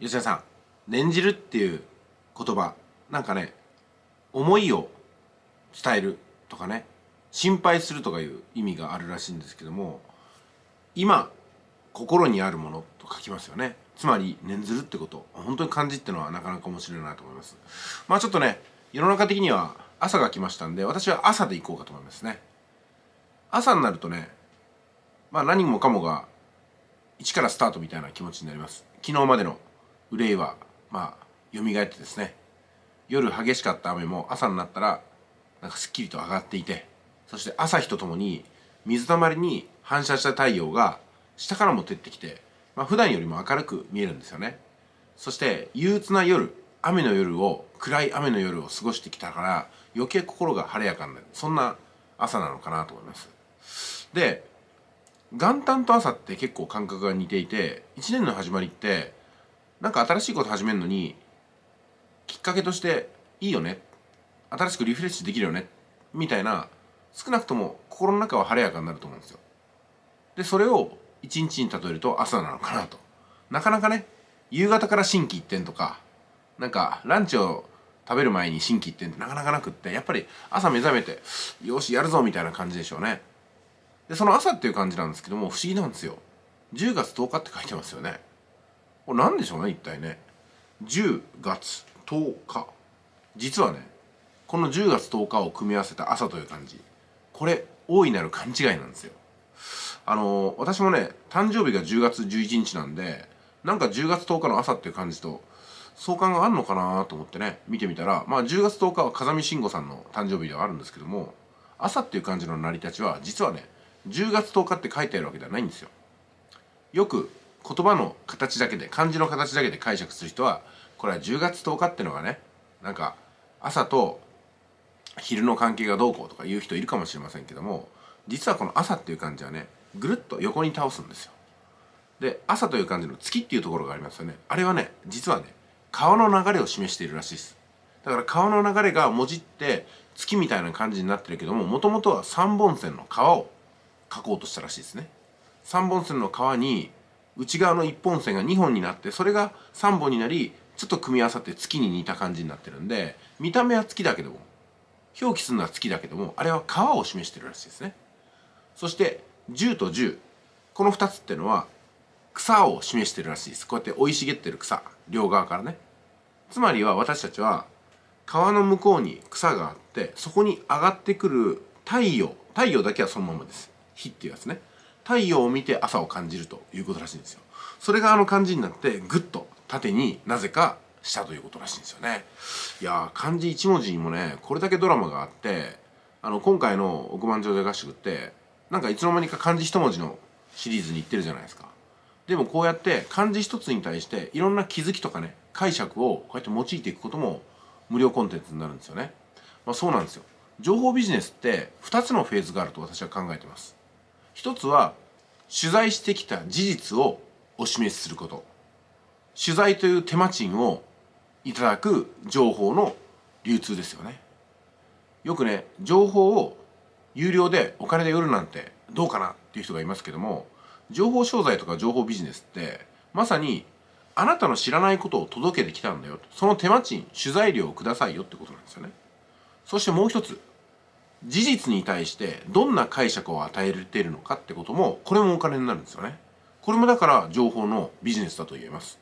吉田さん、念じるっていう言葉、なんかね、思いを伝えるとかね、心配するとかいう意味があるらしいんですけども、今心にあるものと書きますよね。つまり念ずるってこと、本当に漢字ってのはなかなか面白いなと思います。まあちょっとね、世の中的には朝が来ましたんで、私は朝で行こうかと思いますね。朝になるとね、まあ何もかもが一からスタートみたいな気持ちになります。昨日までの憂いはまあ蘇ってですね、夜激しかった雨も朝になったらなんかすっきりと上がっていて、そして朝日とともに水たまりに反射した太陽が下からも照ってきて、まあ、普段よりも明るく見えるんですよね。そして憂鬱な夜、雨の夜を、暗い雨の夜を過ごしてきたから余計心が晴れやかになる、そんな朝なのかなと思います。で、元旦と朝って結構感覚が似ていて、一年の始まりってなんか新しいこと始めるのにきっかけとしていいよね、新しくリフレッシュできるよねみたいな、少なくとも心の中は晴れやかになると思うんですよ。でそれを一日に例えると朝なのかなと。なかなかね、夕方から心機一転とか、なんかランチを食べる前に心機一転ってなかなかなくって、やっぱり朝目覚めてよしやるぞみたいな感じでしょうね。でその朝っていう感じなんですけども、不思議なんですよ。10月10日って書いてますよね。これ何でしょうね、一体ね。10月10日。実はね、この10月10日を組み合わせた朝という漢字、これ大いなる勘違いなんですよ。私もね、誕生日が10月11日なんで、なんか10月10日の朝っていう感じと相関があるのかなと思ってね、見てみたら、まあ10月10日は風見しんごさんの誕生日ではあるんですけども、朝っていう感じの成り立ちは実はね、10月10日って書いてあるわけではないんですよ。よく言葉の形だけで、漢字の形だけで解釈する人は、これは10月10日ってのがね、なんか朝と昼の関係がどうこうとか言う人いるかもしれませんけども、実はこの朝っていう漢字はね、ぐるっと横に倒すんですよ。で、朝という漢字の月っていうところがありますよね。あれはね、実はね、川の流れを示しているらしいです。だから川の流れがもじって月みたいな感じになってるけども、もともとは3本線の川を書こうとしたらしいですね。3本線の川に内側の1本線が2本になって、それが3本になり、ちょっと組み合わさって月に似た感じになってるんで、見た目は月だけども、表記するのは月だけども、あれは川を示してるらしいですね。そして10と10、この2つってのは草を示してるらしいです。こうやって生い茂ってる草、両側からね。つまりは私たちは川の向こうに草があって、そこに上がってくる太陽、太陽だけはそのままです。火っていうやつね。太陽を見て朝を感じるということらしいんですよ。それがあの漢字になってぐっと縦になぜかしたということらしいんですよね。いやー、漢字一文字にもね、これだけドラマがあって、今回の億万長者合宿ってなんかいつの間にか漢字一文字のシリーズに行ってるじゃないですか。でもこうやって漢字一つに対していろんな気づきとかね、解釈をこうやって用いていくことも無料コンテンツになるんですよね。まあそうなんですよ。情報ビジネスって2つのフェーズがあると私は考えてます。一つは取材してきた事実をお示しすること、取材という手間賃をいただく情報の流通ですよね。よくね、情報を有料でお金で売るなんてどうかなっていう人がいますけども、情報商材とか情報ビジネスってまさにあなたの知らないことを届けてきたんだよ、その手間賃、取材料をくださいよってことなんですよね。そしてもう一つ、事実に対してどんな解釈を与えているのかってことも、これもお金になるんですよね。これもだから情報のビジネスだと言えます。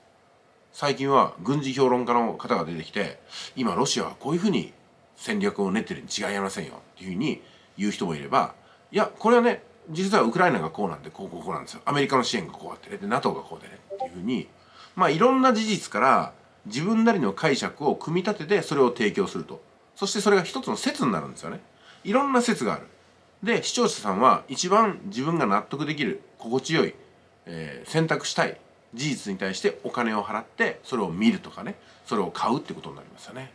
最近は軍事評論家の方が出てきて、今ロシアはこういうふうに戦略を練ってるに違いありませんよっていうふうに言う人もいれば、いやこれはね、実はウクライナがこうなんで、こうこうこうなんですよ、アメリカの支援がこうあってね、で NATO がこうでねっていうふうに、まあいろんな事実から自分なりの解釈を組み立ててそれを提供すると。そしてそれが一つの説になるんですよね。いろんな説がある。で視聴者さんは一番自分が納得できる、心地よい、選択したい事実に対してお金を払ってそれを見るとかね、それを買うってことになりますよね。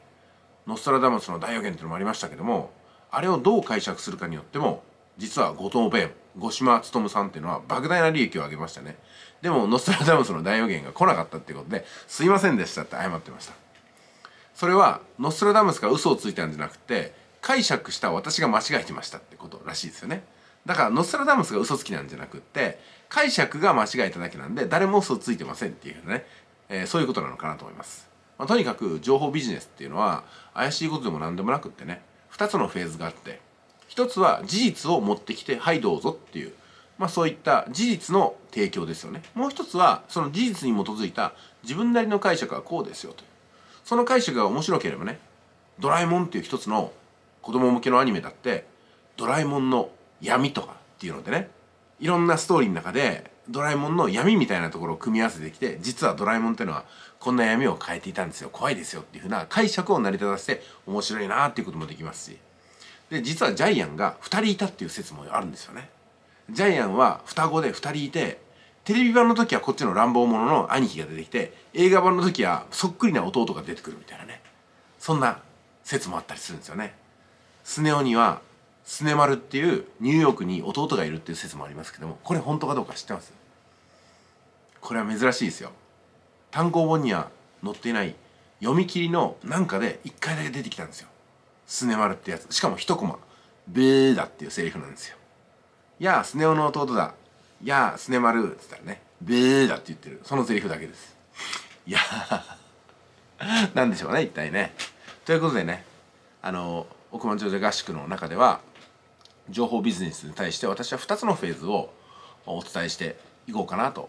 ノストラダムスの大予言っていうのもありましたけども、あれをどう解釈するかによっても、実は後藤弁、五島勉さんっていうのは莫大な利益を上げましたね。でもノストラダムスの大予言が来なかったっていうことで、すいませんでしたって謝ってました。それはノストラダムスが嘘をついたんじゃなくて、解釈した私が間違えてましたってことらしいですよね。だからノストラダムスが嘘つきなんじゃなくって、解釈が間違えただけなんで、誰も嘘ついてませんっていうね、そういうことなのかなと思います。まあ、とにかく情報ビジネスっていうのは怪しいことでも何でもなくってね、2つのフェーズがあって、1つは事実を持ってきて「はいどうぞ」っていう、まあ、そういった事実の提供ですよね。もう1つはその事実に基づいた自分なりの解釈はこうですよという、その解釈が面白ければね、ドラえもんっていう一つの子供向けのアニメだってドラえもんの闇とかっていうのでね、いろんなストーリーの中でドラえもんの闇みたいなところを組み合わせてきて、実はドラえもんっていうのはこんな闇を変えていたんですよ、怖いですよっていうふうな解釈を成り立たせて面白いなっていうこともできますし、で実はジャイアンが2人いたっていう説もあるんですよね。ジャイアンは双子で2人いて、テレビ版の時はこっちの乱暴者の兄貴が出てきて、映画版の時はそっくりな弟が出てくるみたいなね、そんな説もあったりするんですよね。スネ夫にはスネ丸っていうニューヨークに弟がいるっていう説もありますけども、これ本当かどうか知ってます？これは珍しいですよ。単行本には載っていない読み切りのなんかで1回だけ出てきたんですよ、スネ丸ってやつ。しかも1コマ「ブーだ」っていうセリフなんですよ。いやースネ夫の弟だ、いやースネ丸って言ったらね、ブーだって言ってる、そのセリフだけです。いやーなんでしょうね一体ね。ということでね、億万長者合宿の中では情報ビジネスに対して私は2つのフェーズをお伝えしていこうかなと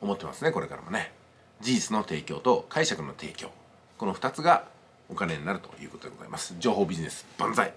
思ってますね。これからもね、事実の提供と解釈の提供、この2つがお金になるということでございます。情報ビジネス万歳。